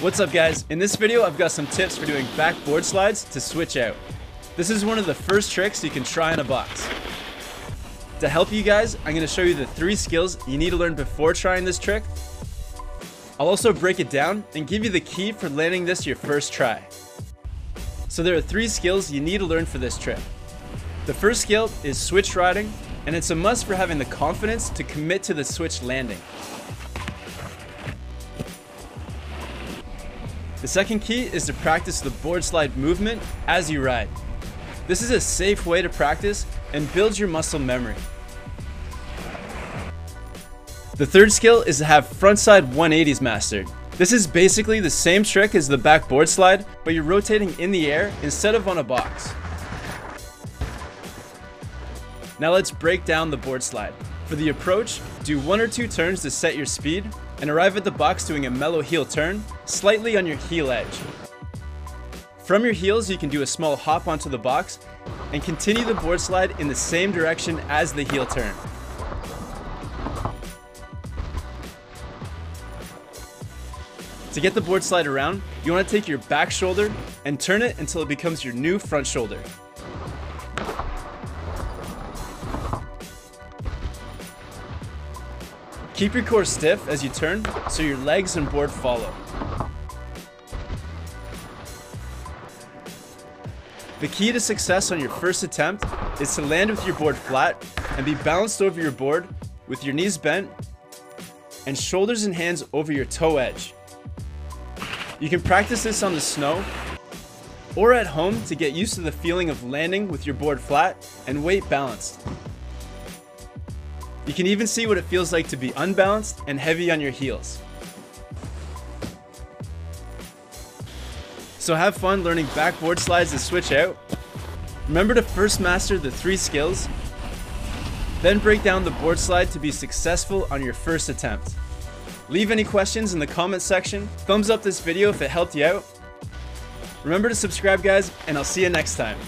What's up, guys? In this video, I've got some tips for doing back board slides to switch out. This is one of the first tricks you can try in a box. To help you guys, I'm going to show you the 3 skills you need to learn before trying this trick. I'll also break it down and give you the key for landing this your first try. So there are 3 skills you need to learn for this trick. The first skill is switch riding, and it's a must for having the confidence to commit to the switch landing. The second key is to practice the board slide movement as you ride. This is a safe way to practice and build your muscle memory. The third skill is to have frontside 180s mastered. This is basically the same trick as the back board slide, but you're rotating in the air instead of on a box. Now let's break down the board slide. For the approach, do 1 or 2 turns to set your speed and arrive at the box doing a mellow heel turn, slightly on your heel edge. From your heels, you can do a small hop onto the box and continue the board slide in the same direction as the heel turn. To get the board slide around, you want to take your back shoulder and turn it until it becomes your new front shoulder. Keep your core stiff as you turn, so your legs and board follow. The key to success on your first attempt is to land with your board flat and be balanced over your board with your knees bent and shoulders and hands over your toe edge. You can practice this on the snow or at home to get used to the feeling of landing with your board flat and weight balanced. You can even see what it feels like to be unbalanced and heavy on your heels. So have fun learning back board slides to switch out. Remember to first master the 3 skills, then break down the board slide to be successful on your first attempt. Leave any questions in the comments section. Thumbs up this video if it helped you out. Remember to subscribe, guys, and I'll see you next time.